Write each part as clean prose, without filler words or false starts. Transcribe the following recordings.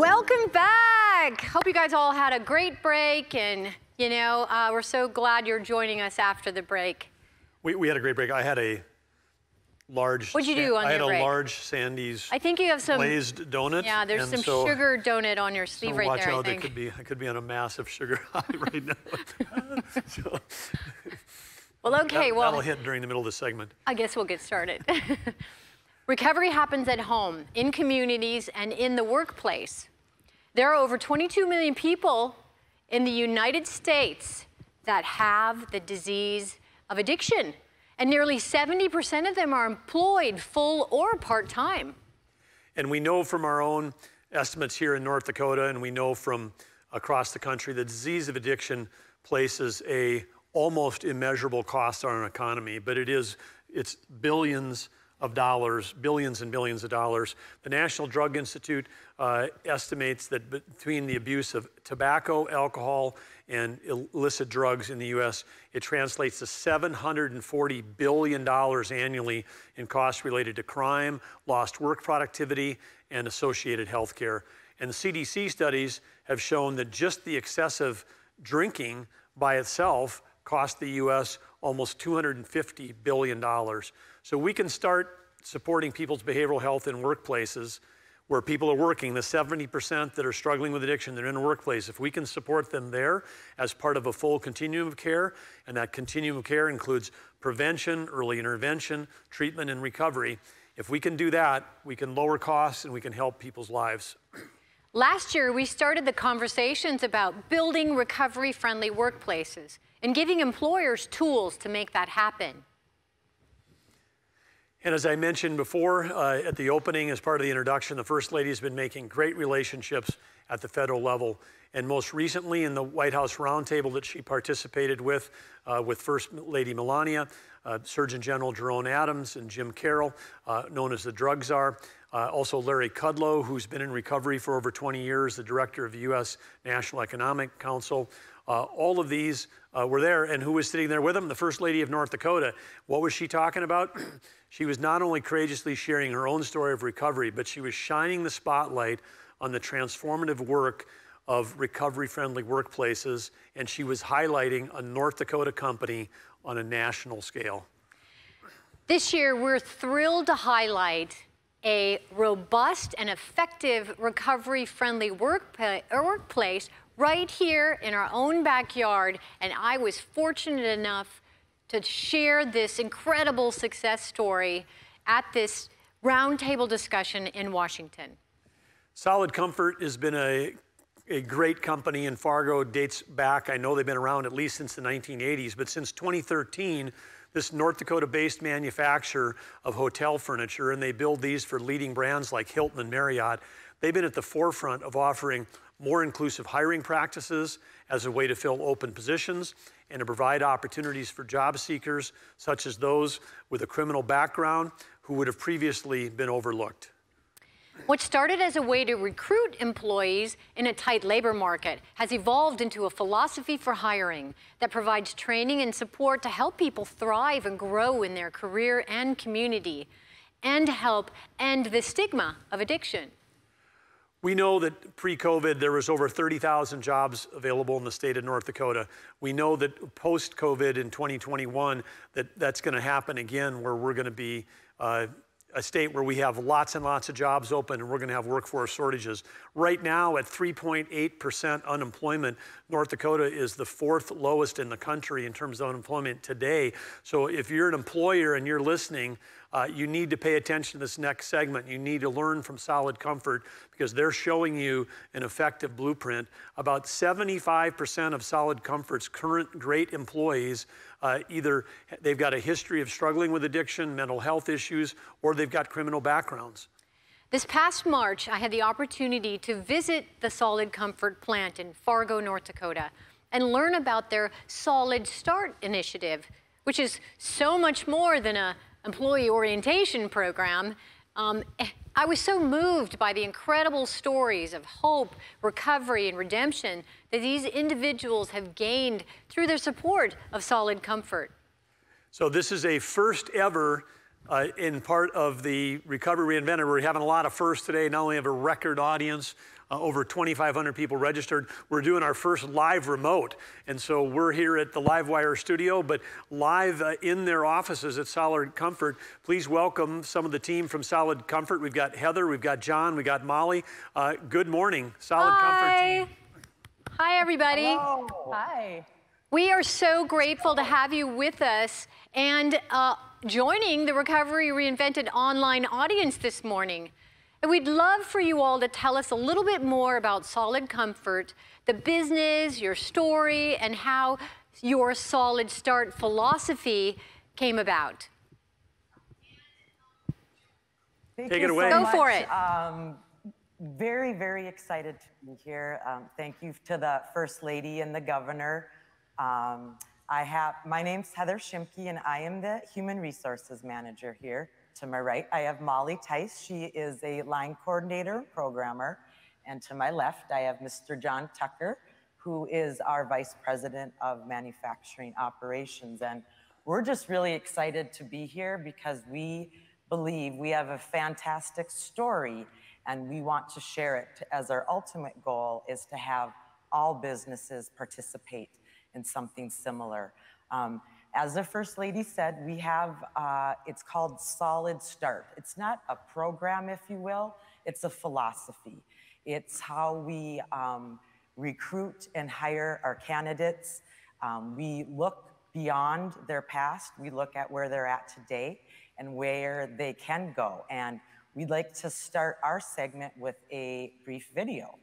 Welcome back. Hope you guys all had a great break, and you know, we're so glad you're joining us after the break. We had a great break. I had a large. What'd you do on your break? I had a large Sandy's. I think you have some glazed donut. Yeah, there's some sugar donut on your sleeve right there. Watch out! I could be on a massive sugar high right now. Well, okay. Well, that'll hit during the middle of the segment. I guess we'll get started. Recovery happens at home, in communities, and in the workplace. There are over 22 million people in the United States that have the disease of addiction, and nearly 70% of them are employed full or part-time. And we know from our own estimates here in North Dakota, and we know from across the country, the disease of addiction places an almost immeasurable cost on our economy, but it's billions of dollars, billions and billions of dollars. The National Drug Institute estimates that between the abuse of tobacco, alcohol, and illicit drugs in the US, it translates to $740 billion annually in costs related to crime, lost work productivity, and associated healthcare. And the CDC studies have shown that just the excessive drinking by itself cost the US almost $250 billion. So we can start supporting people's behavioral health in workplaces where people are working. The 70% that are struggling with addiction, they're in a workplace. If we can support them there as part of a full continuum of care, and that continuum of care includes prevention, early intervention, treatment, and recovery. If we can do that, we can lower costs and we can help people's lives. Last year, we started the conversations about building recovery-friendly workplaces and giving employers tools to make that happen. And as I mentioned before at the opening, as part of the introduction, the First Lady has been making great relationships at the federal level. And most recently in the White House roundtable that she participated with First Lady Melania, Surgeon General Jerome Adams and Jim Carroll, known as the drug czar. Also Larry Kudlow, who's been in recovery for over 20 years, the director of the U.S. National Economic Council. All of these were there, and who was sitting there with them? The First Lady of North Dakota. What was she talking about? She was not only courageously sharing her own story of recovery, but she was shining the spotlight on the transformative work of recovery-friendly workplaces, and she was highlighting a North Dakota company on a national scale. This year, we're thrilled to highlight a robust and effective recovery-friendly workplace right here in our own backyard, and I was fortunate enough to share this incredible success story at this roundtable discussion in Washington. Solid Comfort has been a great company in Fargo. It dates back, I know they've been around at least since the 1980s, but since 2013, this North Dakota-based manufacturer of hotel furniture, and they build these for leading brands like Hilton and Marriott. They've been at the forefront of offering more inclusive hiring practices as a way to fill open positions and to provide opportunities for job seekers, such as those with a criminal background who would have previously been overlooked. What started as a way to recruit employees in a tight labor market has evolved into a philosophy for hiring that provides training and support to help people thrive and grow in their career and community, and help end the stigma of addiction. We know that pre-COVID, there was over 30,000 jobs available in the state of North Dakota. We know that post-COVID in 2021, that's gonna happen again, where we're gonna be a state where we have lots and lots of jobs open, and we're gonna have workforce shortages. Right now at 3.8% unemployment, North Dakota is the fourth lowest in the country in terms of unemployment today. So if you're an employer and you're listening, you need to pay attention to this next segment. You need to learn from Solid Comfort, because they're showing you an effective blueprint. About 75% of Solid Comfort's current great employees, either they've got a history of struggling with addiction, mental health issues, or they've got criminal backgrounds. This past March, I had the opportunity to visit the Solid Comfort plant in Fargo, North Dakota, and learn about their Solid Start initiative, which is so much more than a employee orientation program. I was so moved by the incredible stories of hope, recovery, and redemption that these individuals have gained through their support of Solid Comfort. So this is a first ever in part of the Recovery Reinvented. We're having a lot of firsts today. Not only have a record audience, Over 2,500 people registered. We're doing our first live remote. And so we're here at the Livewire studio, but live in their offices at Solid Comfort. Please welcome some of the team from Solid Comfort. We've got Heather, we've got John, we've got Molly. Good morning, Solid Comfort team. Hi, everybody. Hello. Hi. We are so grateful to have you with us and joining the Recovery Reinvented online audience this morning. And we'd love for you all to tell us a little bit more about Solid Comfort, the business, your story, and how your Solid Start philosophy came about. Take it away. Go for it. Very, very excited to be here. Thank you to the First Lady and the Governor. My name's Heather Schimke, and I am the Human Resources Manager here. To my right, I have Molly Tice. She is a line coordinator and programmer. And to my left, I have Mr. John Tucker, who is our Vice President of Manufacturing Operations. And we're just really excited to be here because we believe we have a fantastic story, and we want to share it as our ultimate goal is to have all businesses participate in something similar. As the First Lady said, we have, it's called Solid Start. It's not a program, if you will, it's a philosophy. It's how we recruit and hire our candidates. We look beyond their past, we look at where they're at today and where they can go. And we'd like to start our segment with a brief video.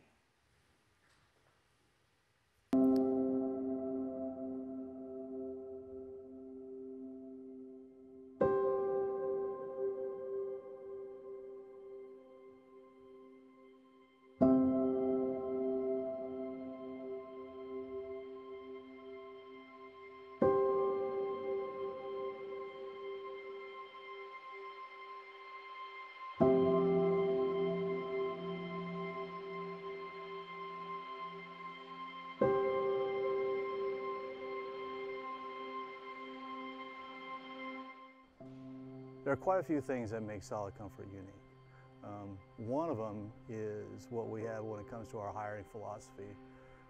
There are quite a few things that make Solid Comfort unique. One of them is what we have when it comes to our hiring philosophy,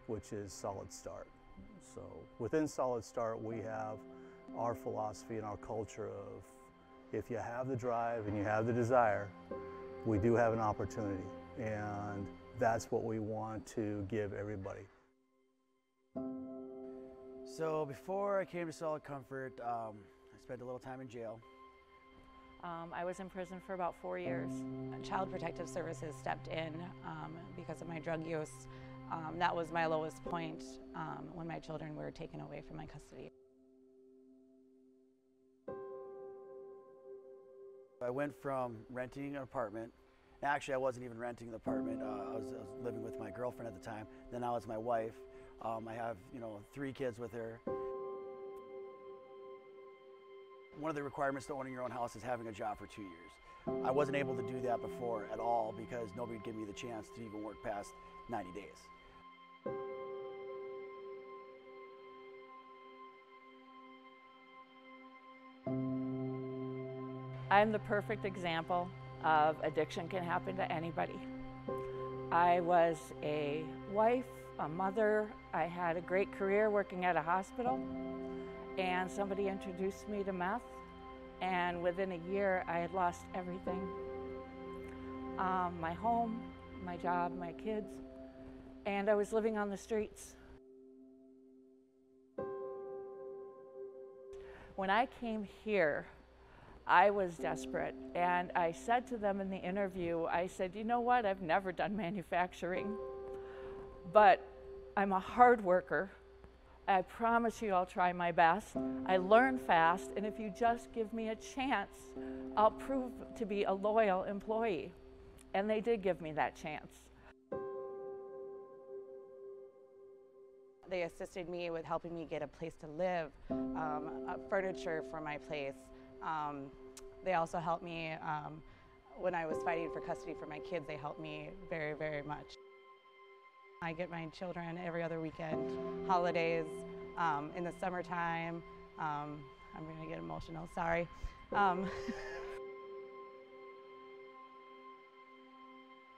which is Solid Start. So within Solid Start, we have our philosophy and our culture of if you have the drive and you have the desire, we do have an opportunity. And that's what we want to give everybody. So before I came to Solid Comfort, I spent a little time in jail. I was in prison for about 4 years. Child Protective Services stepped in because of my drug use. That was my lowest point when my children were taken away from my custody. I went from renting an apartment. Actually, I wasn't even renting the apartment. I was living with my girlfriend at the time. Then I was my wife. I have, you know, 3 kids with her. One of the requirements to owning your own house is having a job for 2 years. I wasn't able to do that before at all because nobody would give me the chance to even work past 90 days. I'm the perfect example of addiction can happen to anybody. I was a wife, a mother. I had a great career working at a hospital. And somebody introduced me to meth, and within a year I had lost everything. My home, my job, my kids, and I was living on the streets. When I came here, I was desperate, and I said to them in the interview, I said, you know what, I've never done manufacturing, but I'm a hard worker. I promise you I'll try my best. I learn fast, and if you just give me a chance, I'll prove to be a loyal employee. And they did give me that chance. They assisted me with helping me get a place to live, furniture for my place. They also helped me when I was fighting for custody for my kids. They helped me very, very much. I get my children every other weekend, holidays, in the summertime. I'm going to get emotional, sorry.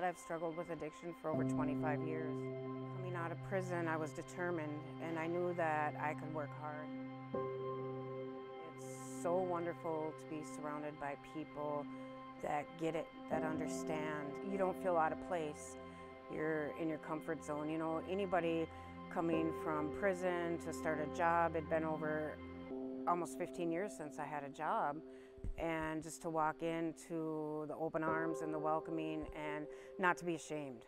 I've struggled with addiction for over 25 years. Coming out of prison, I was determined, and I knew that I could work hard. It's so wonderful to be surrounded by people that get it, that understand. You don't feel out of place. You're in your comfort zone. You know, anybody coming from prison to start a job, it'd been over almost 15 years since I had a job, and just to walk into the open arms and the welcoming and not to be ashamed.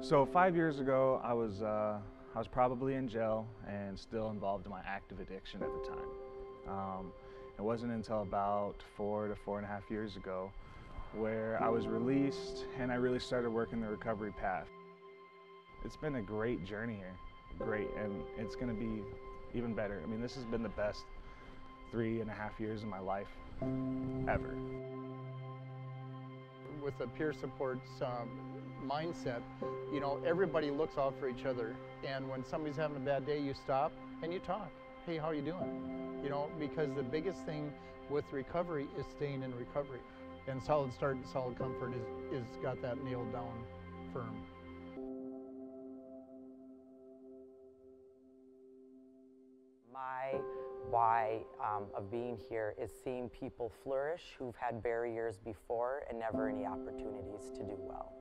So 5 years ago, I was probably in jail and still involved in my active addiction at the time. It wasn't until about 4 to 4.5 years ago where I was released and I really started working the recovery path. It's been a great journey here. Great, and it's going to be even better. I mean, this has been the best 3.5 years of my life ever. With a peer support mindset, you know, everybody looks out for each other, and when somebody's having a bad day, you stop and you talk. Hey, how are you doing? You know, because the biggest thing with recovery is staying in recovery, and Solid Start and Solid Comfort is got that nailed down firm. My why of being here is seeing people flourish who've had barriers before and never any opportunities to do well.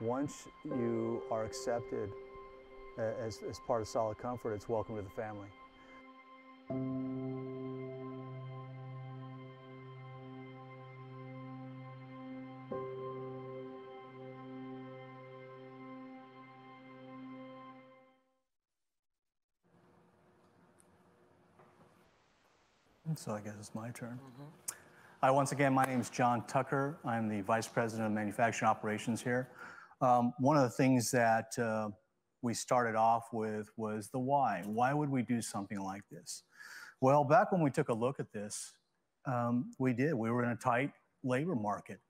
Once you are accepted as part of Solid Comfort, it's welcome to the family. So I guess it's my turn. Mm-hmm. Once again, my name is John Tucker. I'm the Vice President of Manufacturing Operations here. One of the things that we started off with was the why. Why would we do something like this? Well, back when we took a look at this, we did. We were in a tight labor market.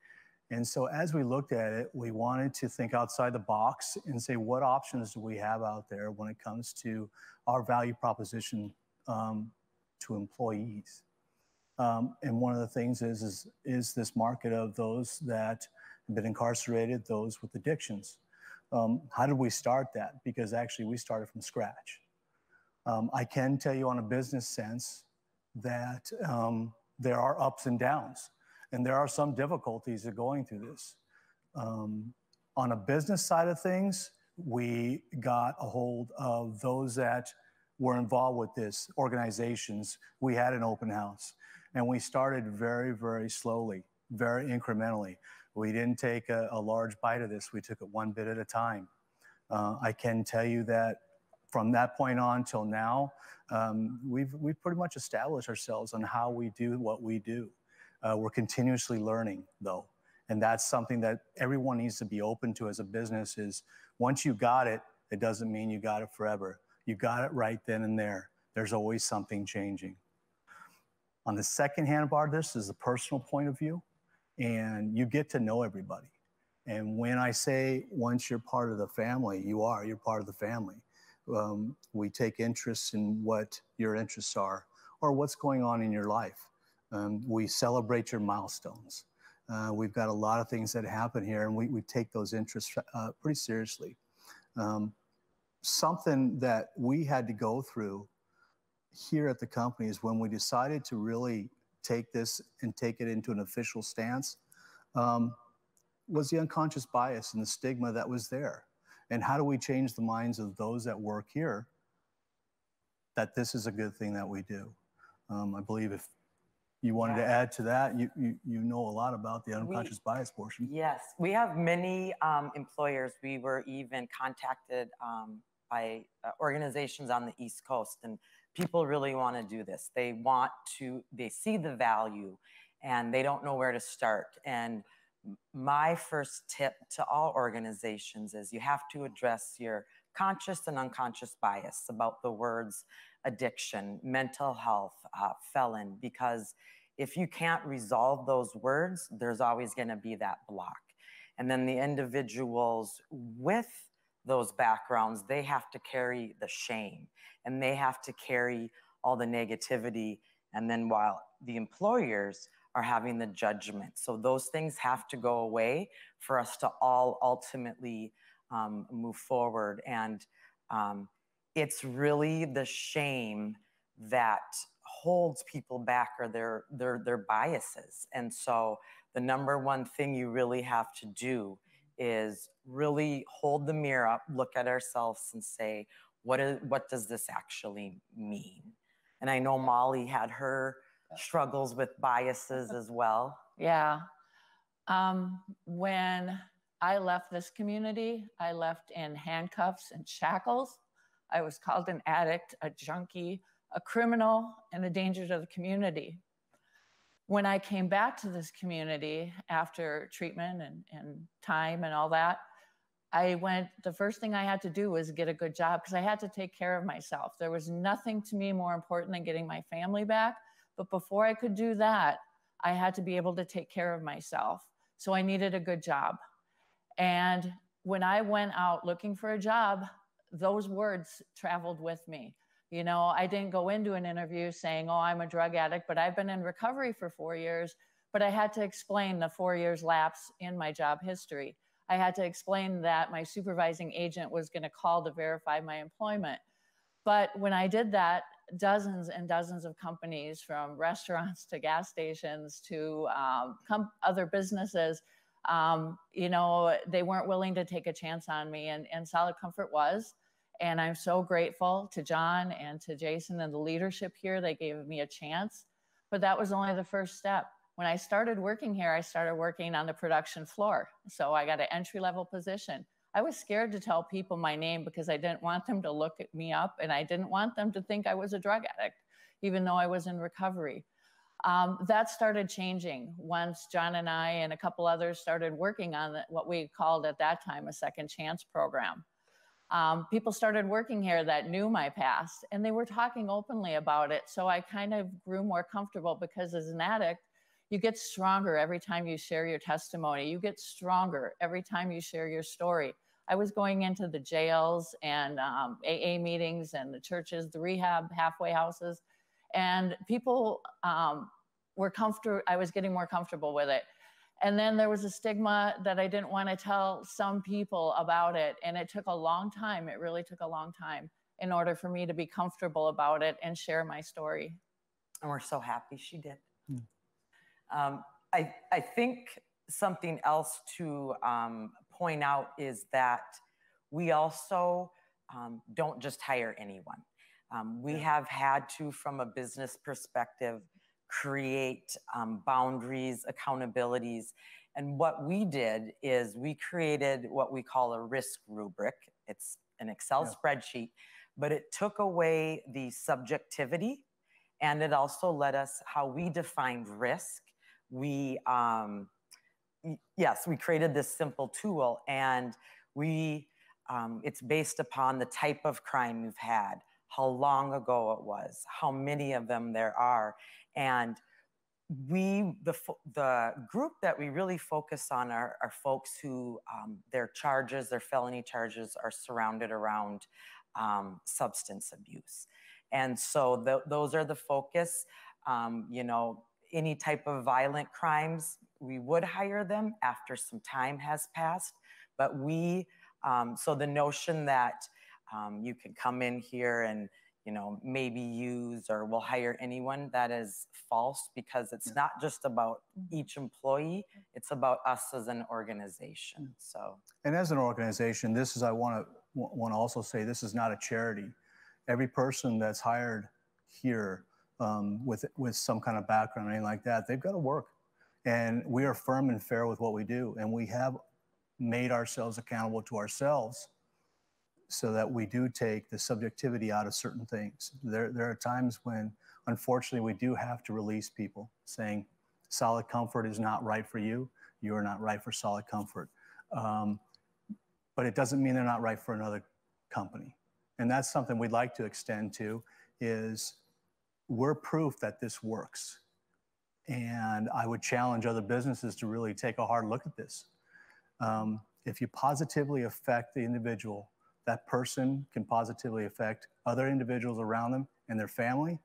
And so as we looked at it, we wanted to think outside the box and say, what options do we have out there when it comes to our value proposition to employees? And one of the things is this market of those that have been incarcerated, those with addictions. How did we start that? Because actually we started from scratch. I can tell you on a business sense that there are ups and downs, and there are some difficulties of going through this. On a business side of things, we got a hold of those that were involved with this, organizations. We had an open house, and we started very, very slowly, very incrementally. We didn't take a large bite of this. We took it one bit at a time. I can tell you that from that point on till now, we've pretty much established ourselves on how we do what we do. We're continuously learning, though, and that's something that everyone needs to be open to as a business is once you got it, it doesn't mean you got it forever. You got it right then and there. There's always something changing. On the second hand part, this is the personal point of view, and you get to know everybody. And when I say once you're part of the family, you are, you're part of the family. We take interest in what your interests are or what's going on in your life. We celebrate your milestones. We've got a lot of things that happen here, and we take those interests pretty seriously. Something that we had to go through here at the company is when we decided to really take this and take it into an official stance, was the unconscious bias and the stigma that was there. And how do we change the minds of those that work here that this is a good thing that we do? I believe if you wanted to add to that, you know a lot about the unconscious bias portion. Yes, we have many employers. We were even contacted by organizations on the East Coast, and people really want to do this. They want to, they see the value and they don't know where to start. And my first tip to all organizations is you have to address your conscious and unconscious bias about the words addiction, mental health, felon, because If you can't resolve those words, there's always going to be that block. And then the individuals with those backgrounds, they have to carry the shame and they have to carry all the negativity. And then while the employers are having the judgment. So those things have to go away for us to all ultimately move forward. And it's really the shame that holds people back, or their biases. And so the number one thing you really have to do is really hold the mirror up, look at ourselves and say, what does this actually mean? And I know Molly had her struggles with biases as well. Yeah. When I left this community, I left in handcuffs and shackles. I was called an addict, a junkie, a criminal, and a danger to the community. When I came back to this community after treatment and time and all that, the first thing I had to do was get a good job because I had to take care of myself. There was nothing to me more important than getting my family back. But before I could do that, I had to be able to take care of myself. So I needed a good job. And when I went out looking for a job, those words traveled with me. You know, I didn't go into an interview saying, oh, I'm a drug addict, but I've been in recovery for 4 years. But I had to explain the 4 years lapse in my job history. I had to explain that my supervising agent was going to call to verify my employment. But when I did that, dozens and dozens of companies, from restaurants to gas stations to other businesses, you know, they weren't willing to take a chance on me, and Solid Comfort was. And I'm so grateful to John and to Jason and the leadership here. They gave me a chance, but that was only the first step. When I started working here, I started working on the production floor. So I got an entry-level position. I was scared to tell people my name because I didn't want them to look at me up, and I didn't want them to think I was a drug addict, even though I was in recovery. That started changing once John and I and a couple others started working on what we called at that time a second chance program. People started working here that knew my past, and they were talking openly about it. So I kind of grew more comfortable because as an addict, you get stronger every time you share your testimony. You get stronger every time you share your story. I was going into the jails and AA meetings and the churches, the rehab halfway houses, and people were comfortable. I was getting more comfortable with it. And then there was a stigma that I didn't want to tell some people about it. And it took a long time. It really took a long time in order for me to be comfortable about it and share my story. And we're so happy she did. Mm. I think something else to point out is that we also don't just hire anyone. We have had to, from a business perspective, create boundaries, accountabilities. And what we did is we created what we call a risk rubric. It's an Excel spreadsheet, but it took away the subjectivity, and it also let us how we defined risk. We, yes, we created this simple tool, and we, it's based upon the type of crime you've had, how long ago it was, how many of them there are. And we, the group that we really focus on are folks who, their charges, their felony charges are surrounded around substance abuse. And so those are the focus, you know, any type of violent crimes, we would hire them after some time has passed. But we, so the notion that you can come in here and, you know, maybe use or we'll hire anyone, that is false, because it's not just about each employee, it's about us as an organization, so. And as an organization, this is, I wanna also say, this is not a charity. Every person that's hired here with some kind of background or anything like that, they've got to work. And we are firm and fair with what we do. And we have made ourselves accountable to ourselves so that we do take the subjectivity out of certain things. There are times when, unfortunately, we do have to release people saying, Solid Comfort is not right for you. You are not right for Solid Comfort. But it doesn't mean they're not right for another company. And that's something we'd like to extend to is, we're proof that this works. And I would challenge other businesses to really take a hard look at this. If you positively affect the individual, that person can positively affect other individuals around them and their family,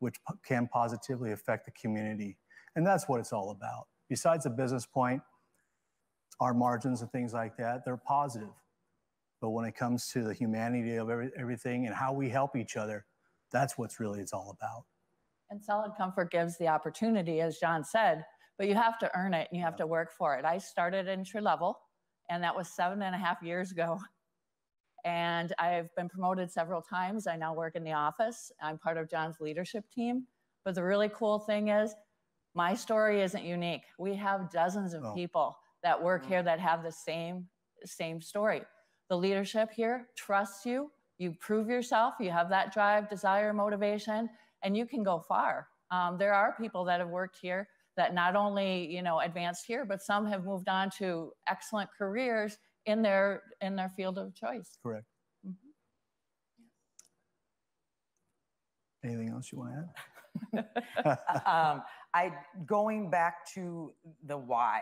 which can positively affect the community. And that's what it's all about. Besides the business point, our margins and things like that, they're positive. But when it comes to the humanity of everything and how we help each other, that's what's really it's all about. And Solid Comfort gives the opportunity, as John said, but you have to earn it and you have to work for it. I started in entry-level, and that was 7.5 years ago. And I've been promoted several times. I now work in the office. I'm part of John's leadership team. But the really cool thing is my story isn't unique. We have dozens of people that work here that have the same story. The leadership here trusts you. You prove yourself. You have that drive, desire, motivation, and you can go far. There are people that have worked here that not only, you know, advanced here, but some have moved on to excellent careers in their field of choice. Correct. Mm-hmm. Anything else you want to add? Going back to the why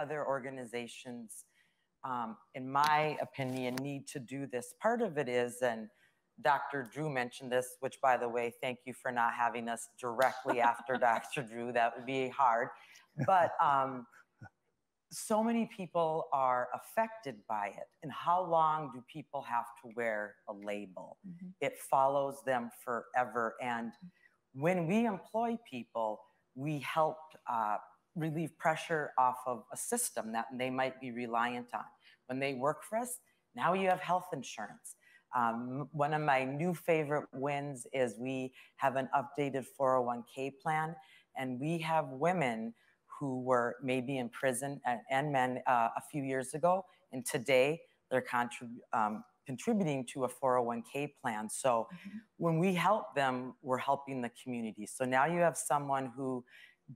other organizations, in my opinion, need to do this. Part of it is, and Dr. Drew mentioned this, which, by the way, thank you for not having us directly after Dr. Drew. That would be hard. But so many people are affected by it. And how long do people have to wear a label? Mm-hmm. It follows them forever. And when we employ people, we help relieve pressure off of a system that they might be reliant on. When they work for us, now you have health insurance. One of my new favorite wins is we have an updated 401k plan, and we have women who were maybe in prison and men a few years ago, and today they're contributing to a 401k plan. So when we help them, we're helping the community. So now you have someone who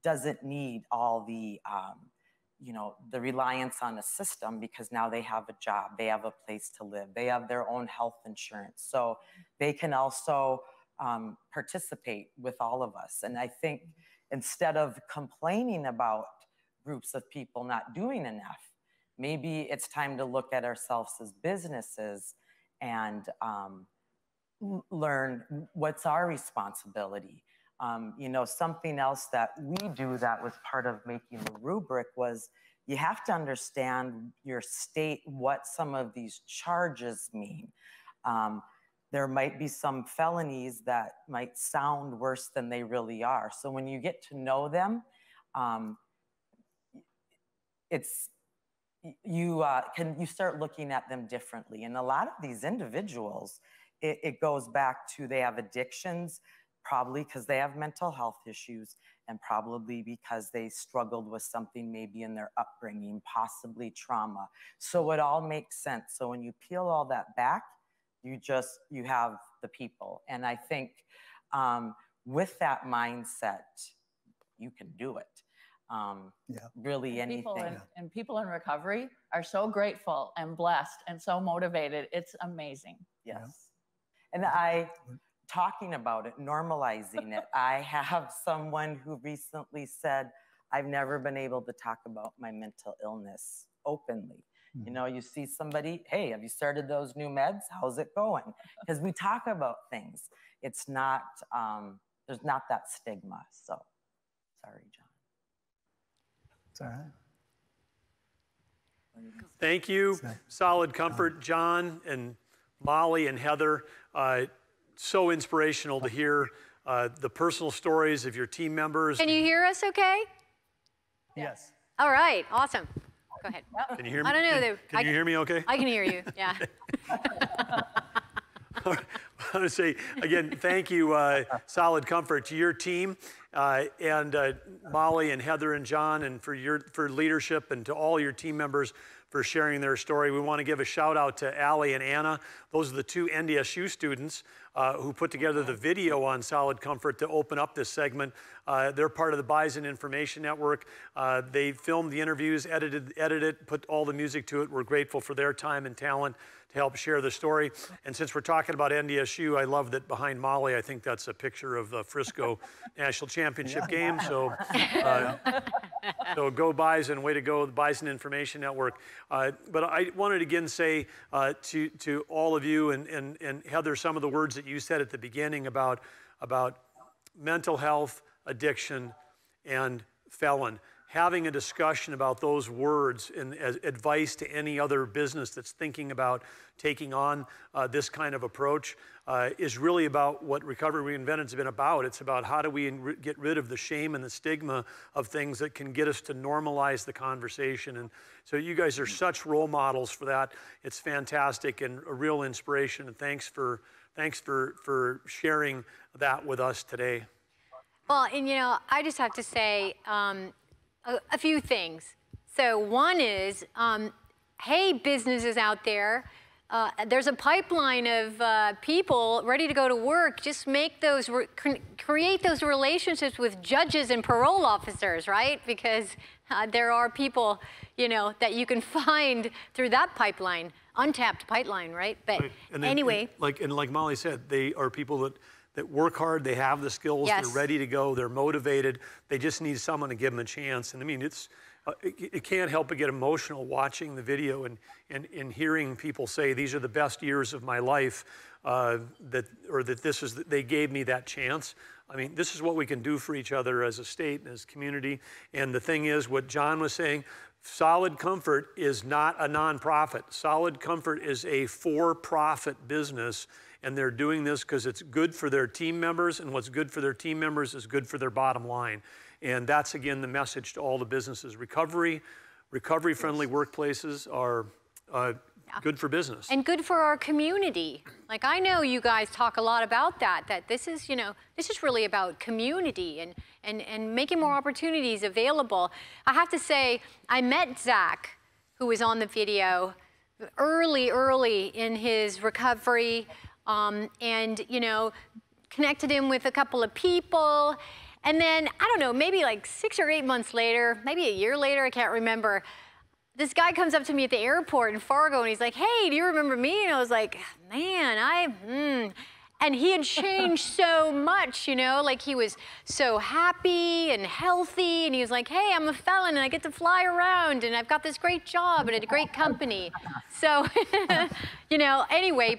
doesn't need all the, you know, the reliance on a system, because now they have a job, they have a place to live, they have their own health insurance. So they can also participate with all of us. And I think instead of complaining about groups of people not doing enough, maybe it's time to look at ourselves as businesses and learn what's our responsibility. You know, something else that we do that was part of making the rubric was you have to understand your state, what some of these charges mean. There might be some felonies that might sound worse than they really are. So when you get to know them, you start looking at them differently. And a lot of these individuals, it goes back to they have addictions, probably because they have mental health issues, and probably because they struggled with something maybe in their upbringing, possibly trauma. So it all makes sense. So when you peel all that back, you have the people. And I think with that mindset, you can do it. Really anything. And people in recovery are so grateful and blessed and so motivated. It's amazing. Yes. Yeah. And talking about it, normalizing it. I have someone who recently said, I've never been able to talk about my mental illness openly. Mm-hmm. You know, you see somebody, hey, have you started those new meds? How's it going? Because we talk about things. It's not, there's not that stigma. So, sorry, John. It's all right. Thank you, Solid Comfort, John and Molly and Heather. So inspirational to hear the personal stories of your team members. Can you hear us okay? Yes. All right, awesome. Go ahead. Can you hear me? I don't know. Can you hear me okay? I can hear you, yeah. I want to say, again, thank you, Solid Comfort, to your team, and Molly and Heather and John, and for leadership, and to all your team members for sharing their story. We want to give a shout out to Allie and Anna. Those are the two NDSU students who put together the video on Solid Comfort to open up this segment. They're part of the Bison Information Network. They filmed the interviews, edited it, put all the music to it. We're grateful for their time and talent to help share the story. And since we're talking about NDSU, I love that behind Molly, I think that's a picture of the Frisco National Championship game. So, so go Bison, way to go, the Bison Information Network. But I wanted to again say to all of you and Heather, some of the words that you said at the beginning about mental health, addiction, and felon. Having a discussion about those words and as advice to any other business that's thinking about taking on this kind of approach is really about what Recovery Reinvented has been about. It's about how do we get rid of the shame and the stigma of things that can get us to normalize the conversation. And so you guys are such role models for that. It's fantastic and a real inspiration. And thanks for sharing that with us today. Well, and you know, I just have to say a few things. So one is, hey, businesses out there, there's a pipeline of people ready to go to work. Just make those, create those relationships with judges and parole officers, right? Because there are people, you know, that you can find through that pipeline, untapped pipeline, right? But right. And then, anyway. And like Molly said, they are people that work hard, they have the skills, yes. They're ready to go, they're motivated, they just need someone to give them a chance. And I mean, it can't help but get emotional watching the video and hearing people say, these are the best years of my life, they gave me that chance. I mean, this is what we can do for each other as a state and as a community. And the thing is, what John was saying, Solid Comfort is not a nonprofit. Solid Comfort is a for-profit business, and they're doing this because it's good for their team members, and what's good for their team members is good for their bottom line. And that's, again, the message to all the businesses. Recovery-friendly workplaces are good for business. And good for our community. Like, I know you guys talk a lot about that this is, you know, this is really about community and making more opportunities available. I have to say, I met Zach, who was on the video, early in his recovery, and, you know, connected him with a couple of people. And then, I don't know, maybe like 6 or 8 months later, maybe a year later, I can't remember, this guy comes up to me at the airport in Fargo, and he's like, hey, do you remember me? And I was like, man, and he had changed so much, you know, like he was so happy and healthy, and he was like, hey, I'm a felon, and I get to fly around, and I've got this great job and a great company. So, you know, anyway,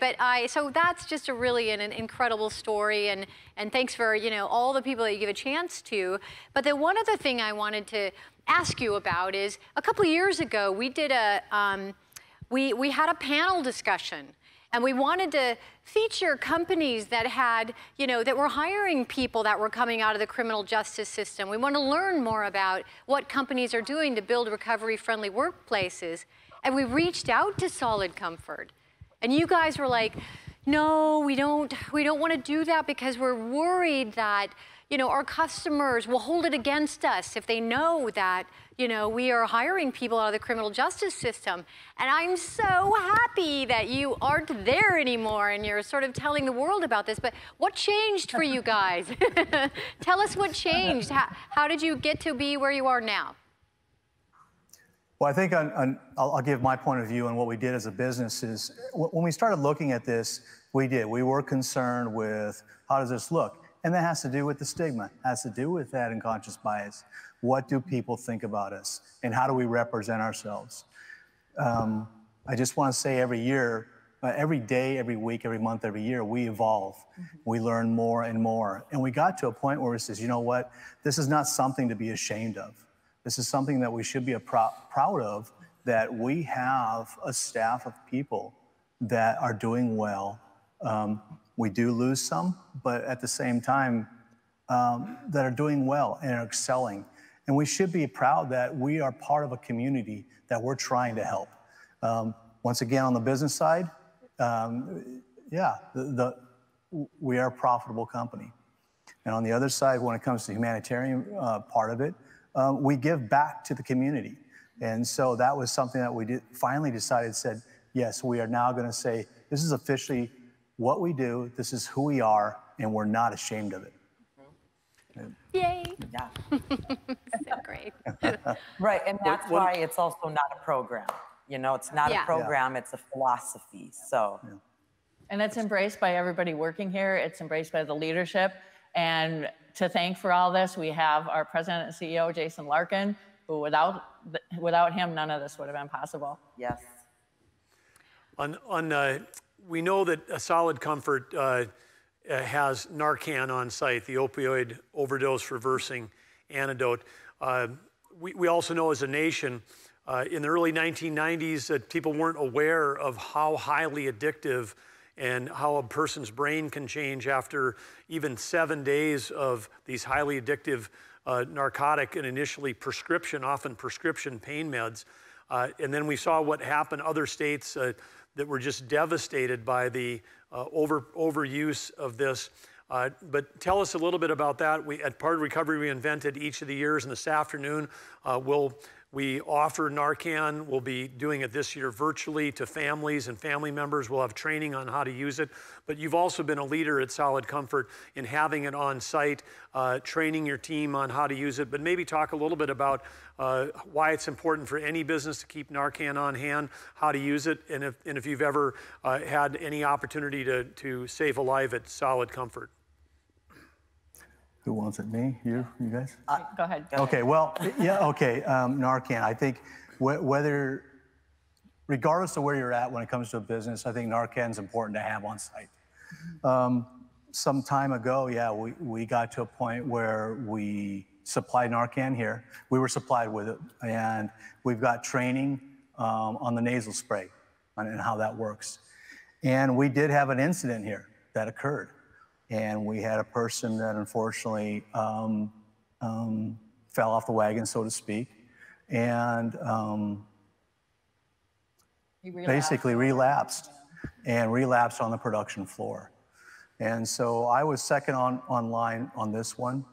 so that's just a really an incredible story, and thanks for, you know, all the people that you give a chance to. But then one other thing I wanted to ask you about is, a couple of years ago, we did we had a panel discussion, and we wanted to feature companies that had, you know, that were hiring people that were coming out of the criminal justice system. We want to learn more about what companies are doing to build recovery-friendly workplaces. And we reached out to Solid Comfort. And you guys were like, no, we don't want to do that because we're worried that, you know, our customers will hold it against us if they know that, you know, we are hiring people out of the criminal justice system. And I'm so happy that you aren't there anymore and you're sort of telling the world about this. But what changed for you guys? Tell us what changed. How did you get to be where you are now? Well, I think I'll give my point of view on what we did as a business is, when we started looking at this, we were concerned with how does this look? And that has to do with the stigma, has to do with that unconscious bias. What do people think about us? And how do we represent ourselves? I just want to say every year, every day, every week, every month, every year, we evolve. Mm-hmm. We learn more and more. And we got to a point where we said, you know what? This is not something to be ashamed of. This is something that we should be proud of, that we have a staff of people that are doing well. We do lose some, but at the same time, that are doing well and are excelling. And we should be proud that we are part of a community that we're trying to help. Once again, on the business side, we are a profitable company. And on the other side, when it comes to the humanitarian part of it, we give back to the community. And so that was something that we did, finally decided, said, yes, we are now going to say, this is officially what we do, this is who we are, and we're not ashamed of it. Yay. Yeah. So great. Right, and that's why it's also not a program. You know, it's not a program, it's a philosophy, so. Yeah. And that's embraced by everybody working here. It's embraced by the leadership. And to thank for all this, we have our president and CEO, Jason Larkin, who without him, none of this would have been possible. Yes. We know that Solid Comfort has Narcan on site, the opioid overdose reversing antidote. We also know as a nation, in the early 1990s, that people weren't aware of how highly addictive and how a person's brain can change after even 7 days of these highly addictive narcotic and initially prescription, often prescription pain meds. And then we saw what happened other states that were just devastated by the overuse of this. But tell us a little bit about that. We, at part of Recovery Reinvented, each of the years, and this afternoon, we offer Narcan. We'll be doing it this year virtually to families and family members. We'll have training on how to use it. But you've also been a leader at Solid Comfort in having it on site, training your team on how to use it. But maybe talk a little bit about why it's important for any business to keep Narcan on hand, how to use it, and if you've ever had any opportunity to save a life at Solid Comfort. Who wants it? Me? You guys? Go ahead. Okay. Well, yeah. Okay. Narcan. I think whether, regardless of where you're at when it comes to a business, I think Narcan is important to have on site. Some time ago, we got to a point where we supplied Narcan here. We were supplied with it, and we've got training on the nasal spray and how that works. And we did have an incident here that occurred. And we had a person that unfortunately fell off the wagon, so to speak, and basically relapsed and relapsed on the production floor. And so I was second online on this one.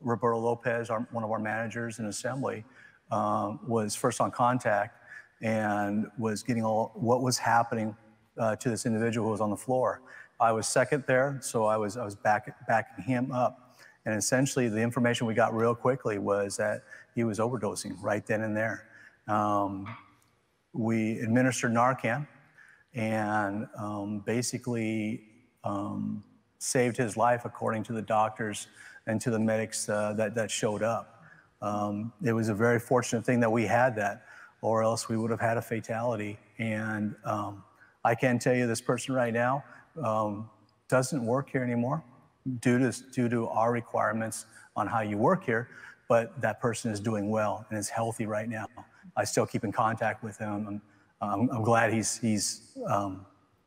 Roberto Lopez, one of our managers in assembly, was first on contact and was getting all what was happening to this individual who was on the floor. I was second there, so I was backing him up. And essentially the information we got real quickly was that he was overdosing right then and there. We administered Narcan and basically saved his life according to the doctors and to the medics that showed up. It was a very fortunate thing that we had that, or else we would have had a fatality. And I can tell you this person right now, doesn't work here anymore due to our requirements on how you work here, but that person is doing well and is healthy right now. I still keep in contact with him. I'm glad he's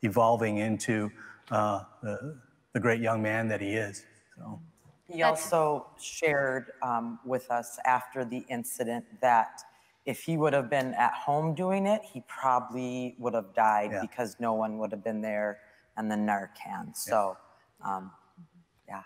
evolving into the great young man that he is. So. He also shared with us after the incident that if he would have been at home doing it, he probably would have died because no one would have been there. And the Narcan, so, yeah.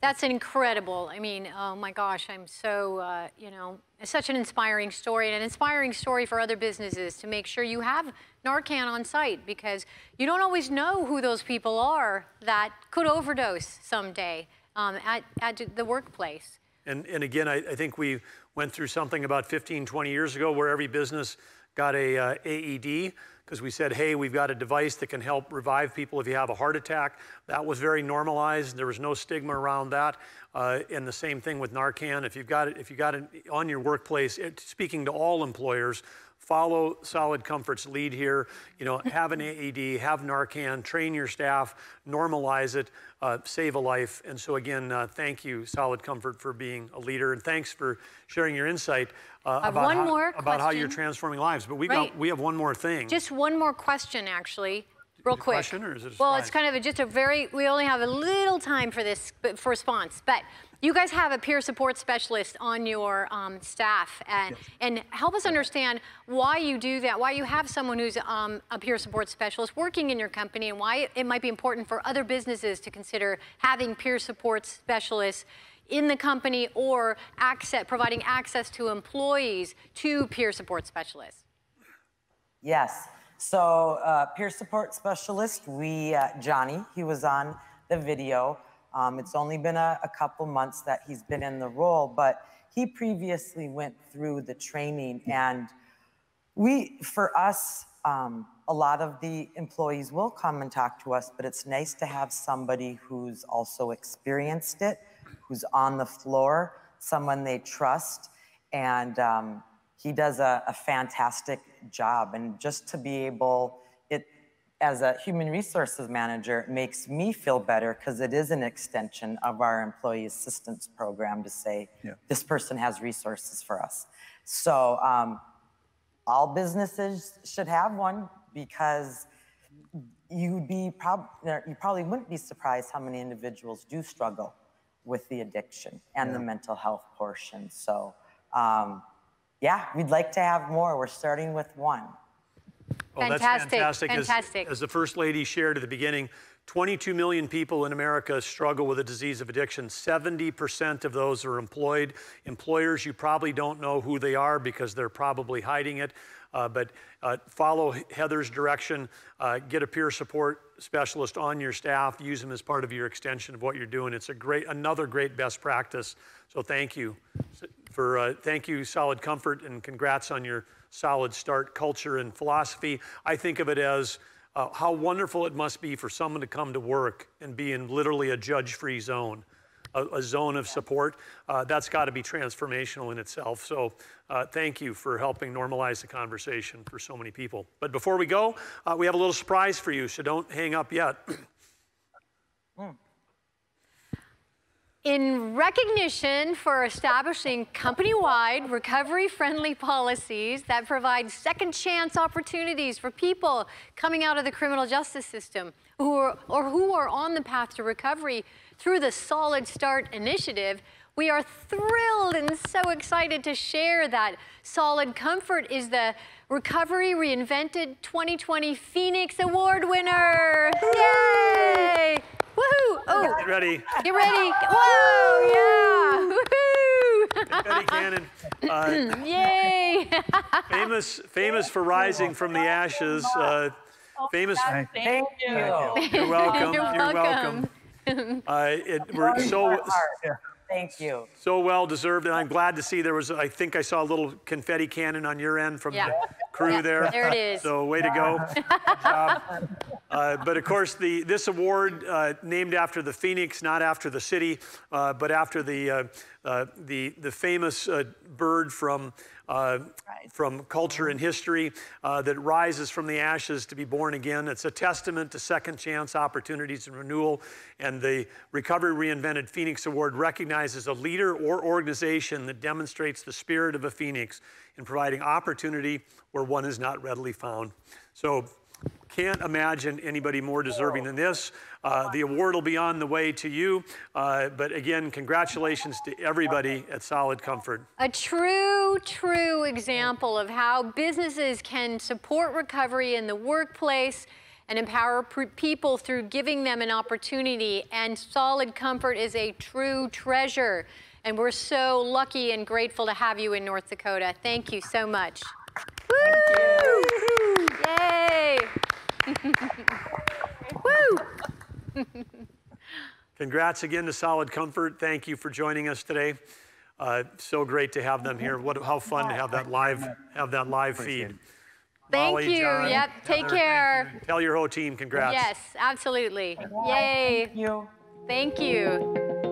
That's incredible. I mean, oh my gosh, I'm so, you know, it's such an inspiring story, and an inspiring story for other businesses to make sure you have Narcan on site, because you don't always know who those people are that could overdose someday at the workplace. And again, I think we went through something about 15, 20 years ago where every business got a AED, because we said, hey, we've got a device that can help revive people if you have a heart attack. That was very normalized. There was no stigma around that. And the same thing with Narcan. If you got it on your workplace, speaking to all employers, follow Solid Comfort's lead here. You know, have an AED, have Narcan, train your staff, normalize it, save a life. And so again, thank you, Solid Comfort, for being a leader, and thanks for sharing your insight about how you're transforming lives. But we have one more thing. Just one more question, actually, real quick. Question, or is it a surprise? It's kind of we only have a little time for this for response, but. You guys have a peer support specialist on your staff, and help us understand why you do that, why you have someone who's a peer support specialist working in your company, and why it might be important for other businesses to consider having peer support specialists in the company or access, providing access to employees to peer support specialists? Yes. So peer support specialist, we, Johnny, he was on the video. It's only been a couple months that he's been in the role, but he previously went through the training. And we, for us, a lot of the employees will come and talk to us, but it's nice to have somebody who's also experienced it, who's on the floor, someone they trust, and he does a fantastic job. And just to be able, it as a human resources manager, makes me feel better because it is an extension of our employee assistance program to say, yeah, this person has resources for us. So all businesses should have one, because you probably wouldn't be surprised how many individuals do struggle with the addiction and yeah, the mental health portion. So yeah, we'd like to have more. We're starting with one. Well, fantastic. That's fantastic. Fantastic. As the First Lady shared at the beginning, 22 million people in America struggle with a disease of addiction. 70% of those are employed. Employers, you probably don't know who they are because they're probably hiding it. But follow Heather's direction. Get a peer support specialist on your staff. Use them as part of your extension of what you're doing. It's a great, another great best practice. So thank you for thank you, Solid Comfort, and congrats on your Solid Start culture and philosophy. I think of it as how wonderful it must be for someone to come to work and be in literally a judge-free zone, a zone of support. That's got to be transformational in itself. So thank you for helping normalize the conversation for so many people. But before we go, we have a little surprise for you, so don't hang up yet. In recognition for establishing company-wide recovery-friendly policies that provide second chance opportunities for people coming out of the criminal justice system who are on the path to recovery through the Solid Start initiative, we are thrilled and so excited to share that Solid Comfort is the Recovery Reinvented 2020 Phoenix Award winner. Yay! Woohoo! Oh, get ready. Get ready. Whoa! Yeah! Woohoo! Get ready, Cannon. Yay! famous for rising from the ashes. Famous. Thank you. You're welcome. You're welcome. We're so. Thank you. So well deserved, and I'm glad to see there was, I think I saw a little confetti cannon on your end from the crew there. There it is. So way to go. Good job. But of course, this award named after the Phoenix, not after the city, but after the famous bird from culture and history that rises from the ashes to be born again. It's a testament to second chance opportunities and renewal. And the Recovery Reinvented Phoenix Award recognizes a leader or organization that demonstrates the spirit of a phoenix in providing opportunity where one is not readily found. So can't imagine anybody more deserving than this. The award will be on the way to you. But again, congratulations to everybody at Solid Comfort. A true, true example of how businesses can support recovery in the workplace and empower people through giving them an opportunity. And Solid Comfort is a true treasure. And we're so lucky and grateful to have you in North Dakota. Thank you so much. Woo! Yay! Woo! Congrats again to Solid Comfort. Thank you for joining us today. So great to have them here. How fun to have that live feed. Thank Molly, you. John, yep. Take Heather, care. You. Tell your whole team. Congrats. Yes, absolutely. Yay! Thank you. Thank you.